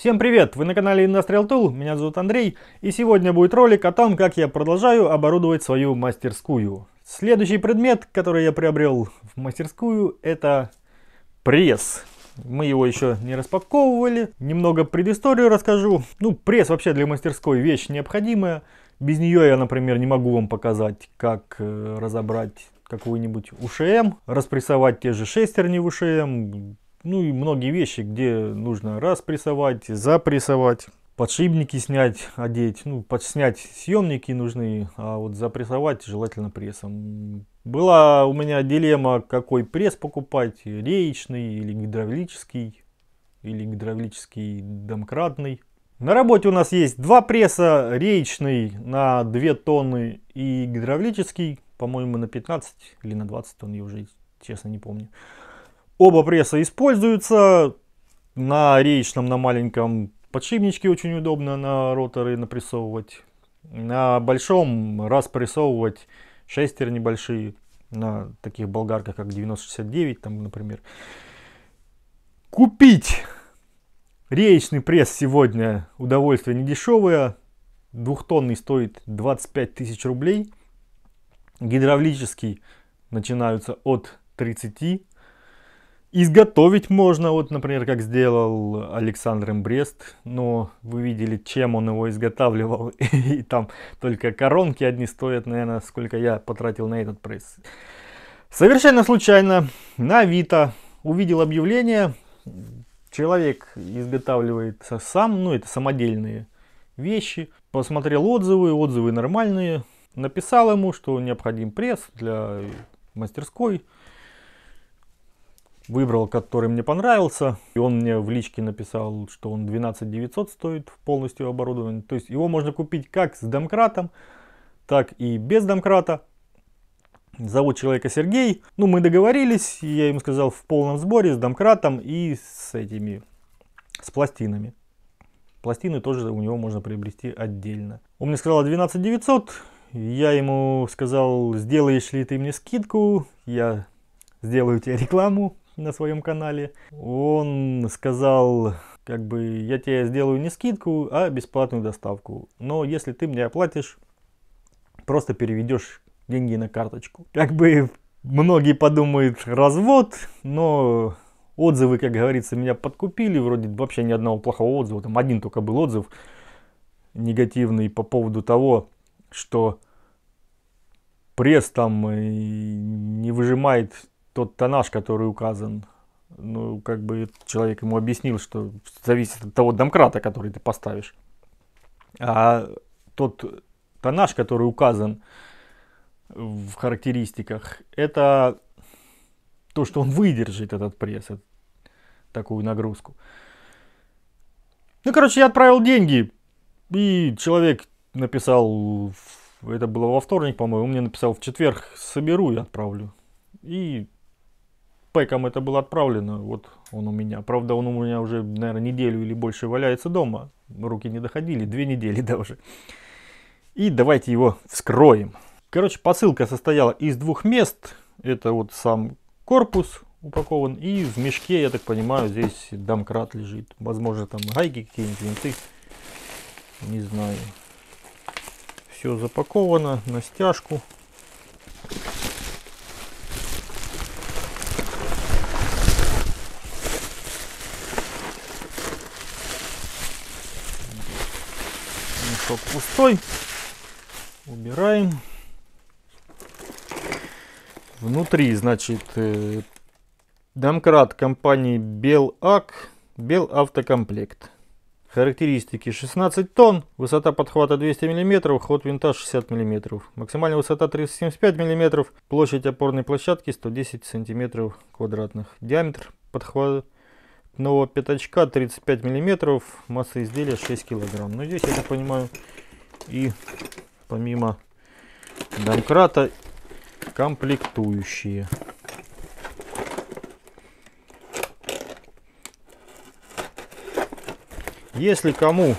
Всем привет! Вы на канале Industrial Tool, меня зовут Андрей, и сегодня будет ролик о том, как я продолжаю оборудовать свою мастерскую. Следующий предмет, который я приобрел в мастерскую, это пресс. Мы его еще не распаковывали. Немного предысторию расскажу. Ну, пресс вообще для мастерской вещь необходимая. Без нее я, например, не могу вам показать, как разобрать какую-нибудь УШМ, распрессовать те же шестерни в УШМ, ну и многие вещи, где нужно распрессовать, запрессовать, подшипники снять, одеть. Ну, снять съемники нужны, а вот запрессовать желательно прессом. Была у меня дилемма, какой пресс покупать, реечный или гидравлический домкратный. На работе у нас есть два пресса, реечный на 2 тонны и гидравлический, по-моему, на 15 или на 20 тонн, я уже честно не помню. Оба пресса используются, на реечном, на маленьком подшипничке очень удобно на роторы напрессовывать, на большом распрессовывать шестерни большие, на таких болгарках, как 9069, там, например. Купить реечный пресс сегодня удовольствие не дешевое. Двухтонный стоит 25 тысяч рублей. Гидравлический начинаются от 30. Изготовить можно, вот, например, как сделал Александр Эмбрест. Но вы видели, чем он его изготавливал. И там только коронки одни стоят, наверное, сколько я потратил на этот пресс. Совершенно случайно на Авито увидел объявление. Человек изготавливает сам, ну это самодельные вещи. Посмотрел отзывы нормальные. Написал ему, что необходим пресс для мастерской. Выбрал, который мне понравился. И он мне в личке написал, что он 12 900 стоит, полностью оборудован. То есть его можно купить как с домкратом, так и без домкрата. Зовут человека Сергей. Ну, мы договорились, и я им сказал в полном сборе, с домкратом и с этими, с пластинами. Пластины тоже у него можно приобрести отдельно. Он мне сказал 12 900. Я ему сказал, сделаешь ли ты мне скидку, я сделаю тебе рекламу на своем канале. Он сказал, как бы, я тебе сделаю не скидку, а бесплатную доставку. Но если ты мне оплатишь, просто переведешь деньги на карточку. Как бы многие подумают, развод, но отзывы, как говорится, меня подкупили. Вроде вообще ни одного плохого отзыва, там один только был отзыв негативный по поводу того, что пресс там не выжимает тот тоннаж, который указан. Ну, как бы человек ему объяснил, что зависит от того домкрата, который ты поставишь. А тот тоннаж, который указан в характеристиках, это то, что он выдержит, этот пресс, такую нагрузку. Ну, короче, я отправил деньги, и человек написал, это было во вторник, по-моему, он мне написал в четверг, соберу и отправлю. И пэком это было отправлено, вот он у меня. Правда, он у меня уже, наверное, неделю или больше валяется дома, руки не доходили, 2 недели даже. И давайте его вскроем. Короче, посылка состояла из 2 мест. Это вот сам корпус упакован. И в мешке, я так понимаю, здесь домкрат лежит. Возможно, там гайки какие-нибудь, винты. Не знаю. Все запаковано на стяжку. Мешок пустой. Убираем. Внутри, значит, домкрат компании БелАвтоКомплект. Характеристики: 16 тонн, высота подхвата 200 мм, ход винта 60 мм, максимальная высота 375 мм, площадь опорной площадки 110 см квадратных, диаметр подхватного пятачка 35 мм, масса изделия 6 кг. Но здесь, я так понимаю, и помимо домкрата комплектующие. Если кому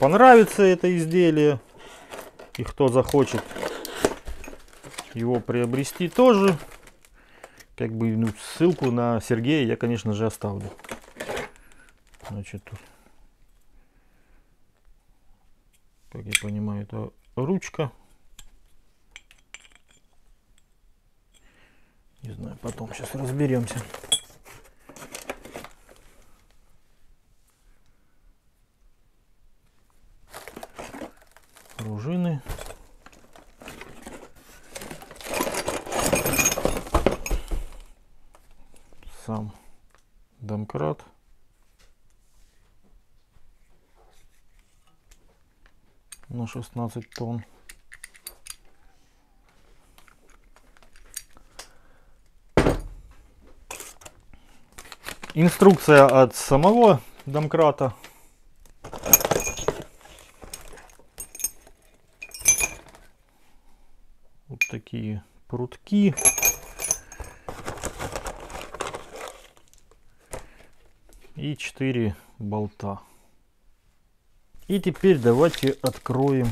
понравится это изделие и кто захочет его приобрести тоже, как бы, ну, ссылку на Сергея я, конечно же, оставлю. Значит, Как я понимаю, это ручка. Не знаю, потом сейчас разберемся. Пружины. Сам домкрат. На 16 тонн. Инструкция от самого домкрата. Вот такие прутки. И 4 болта. И теперь давайте откроем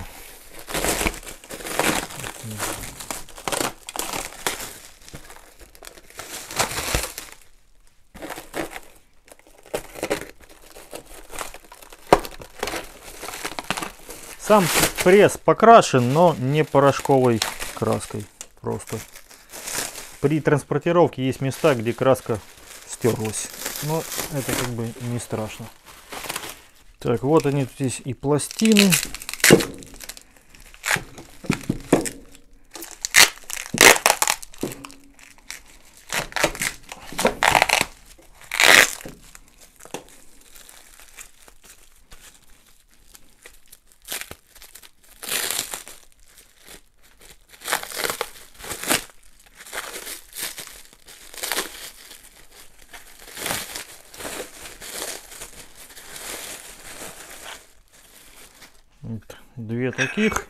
сам пресс. Покрашен, но не порошковой краской, просто при транспортировке есть места, где краска стерлась, но это как бы не страшно. Так, вот они, тут есть и пластины. Две таких,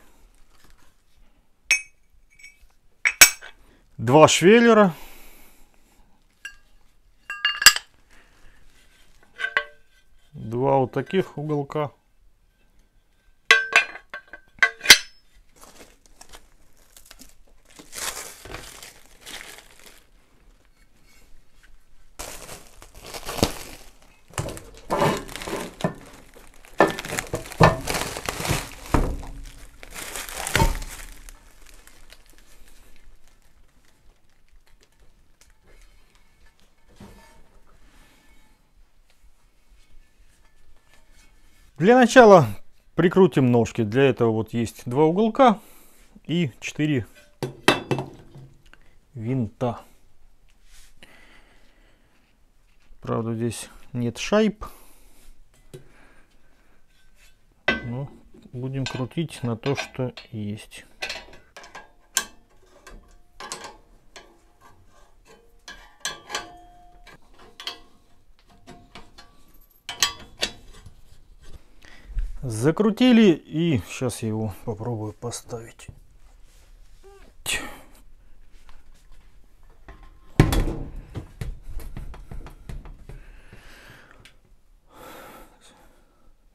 два швеллера, два вот таких уголка. Для начала прикрутим ножки. Для этого вот есть два уголка и 4 винта. Правда, здесь нет шайб. Но будем крутить на то, что есть. Закрутили, и сейчас я его попробую поставить.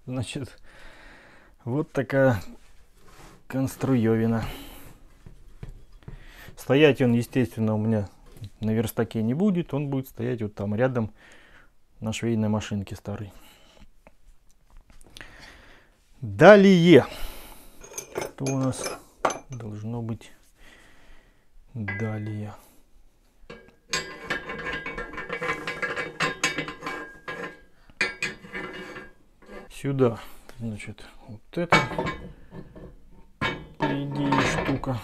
Значит, вот такая конструевина. Стоять он, естественно, у меня на верстаке не будет. Он будет стоять вот там рядом на швейной машинке старой. Далее, что у нас должно быть далее? Сюда, значит, вот это, по идее, штука.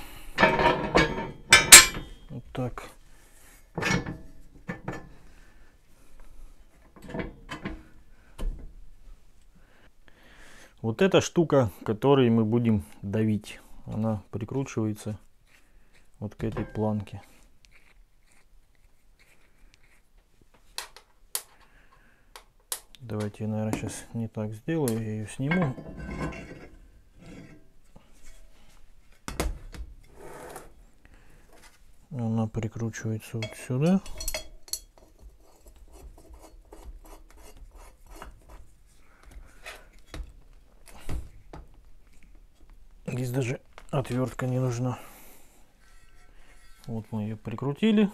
Вот так. Вот эта штука, которой мы будем давить, она прикручивается вот к этой планке. Давайте я, наверное, сейчас не так сделаю, я ее сниму. Она прикручивается вот сюда. Здесь даже отвертка не нужна. Вот мы ее прикрутили.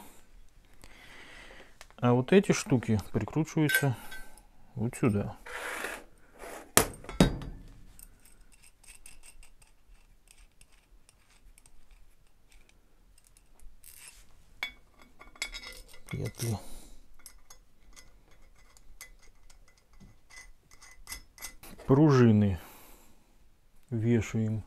А вот эти штуки прикручиваются вот сюда. нету. Пружины вешаем.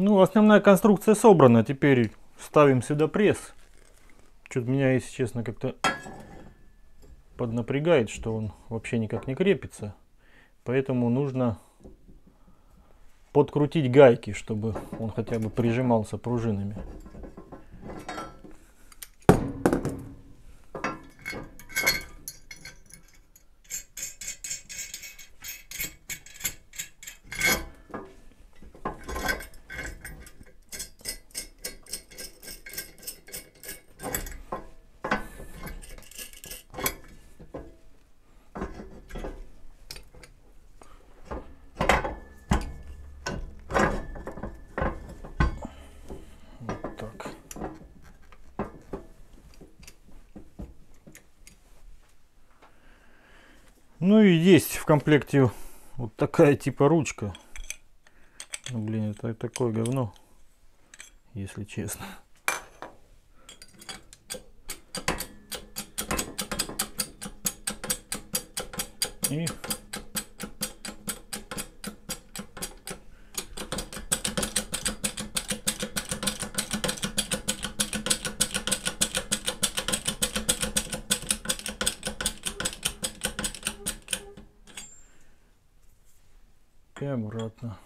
Ну, основная конструкция собрана. Теперь ставим сюда пресс. Что-то меня, если честно, как-то поднапрягает, что он вообще никак не крепится. Поэтому нужно подкрутить гайки, чтобы он хотя бы прижимался пружинами. Ну и есть в комплекте вот такая типа ручка. Ну, блин, это такое говно, если честно. И обратно.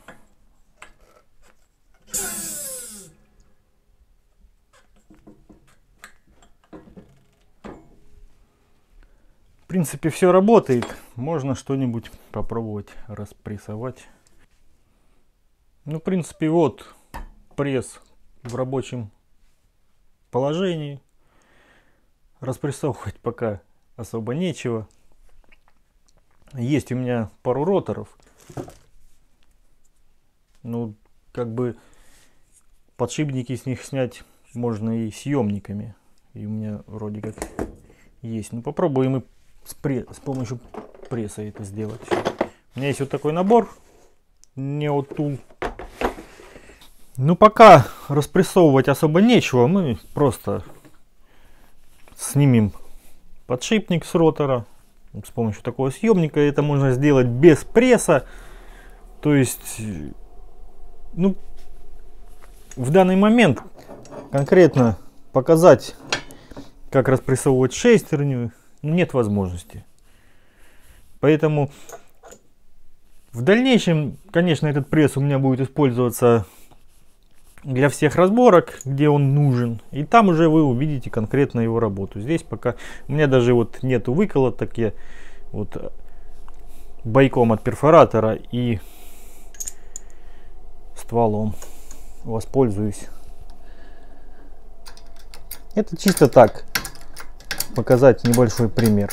В принципе, все работает. Можно что-нибудь попробовать распрессовать. Ну, в принципе, вот пресс в рабочем положении. Распрессовывать пока особо нечего. Есть у меня пару роторов. Ну, как бы подшипники с них снять можно и съемниками. И у меня вроде как есть. Ну, попробуем и с помощью пресса это сделать. У меня есть вот такой набор Neo Tool. Ну, пока распрессовывать особо нечего. Мы просто снимем подшипник с ротора. С помощью такого съемника это можно сделать без пресса. То есть... Ну, в данный момент конкретно показать, как распрессовывать шестерню, нет возможности. Поэтому в дальнейшем, конечно, этот пресс у меня будет использоваться для всех разборок, где он нужен. И там уже вы увидите конкретно его работу. Здесь пока у меня даже вот нету выколоток, я вот бойком от перфоратора и стволом воспользуюсь. Это чисто так показать небольшой пример.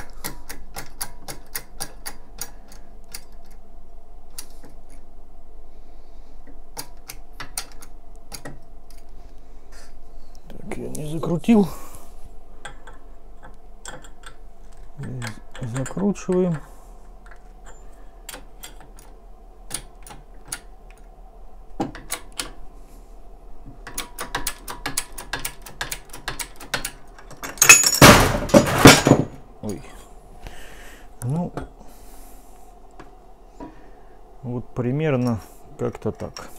Так, я не закрутил. Закручиваем. Примерно как-то так.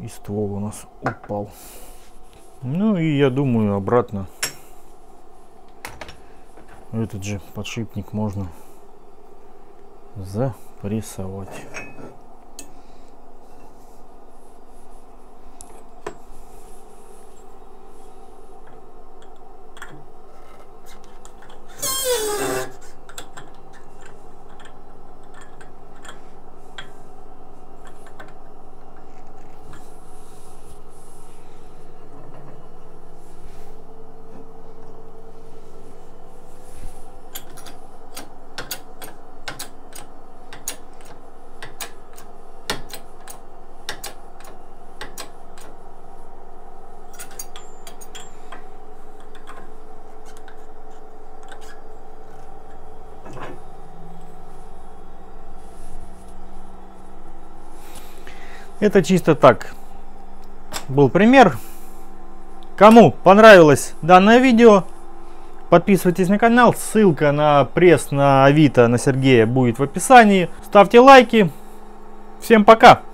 И ствол у нас упал. Ну и я думаю, обратно этот же подшипник можно запрессовать. Это чисто так был пример. Кому понравилось данное видео, подписывайтесь на канал. Ссылка на пресс на Авито, на Сергея будет в описании. Ставьте лайки. Всем пока!